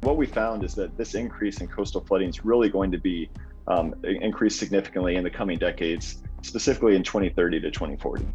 What we found is that this increase in coastal flooding is really going to be increased significantly in the coming decades, specifically in 2030 to 2040.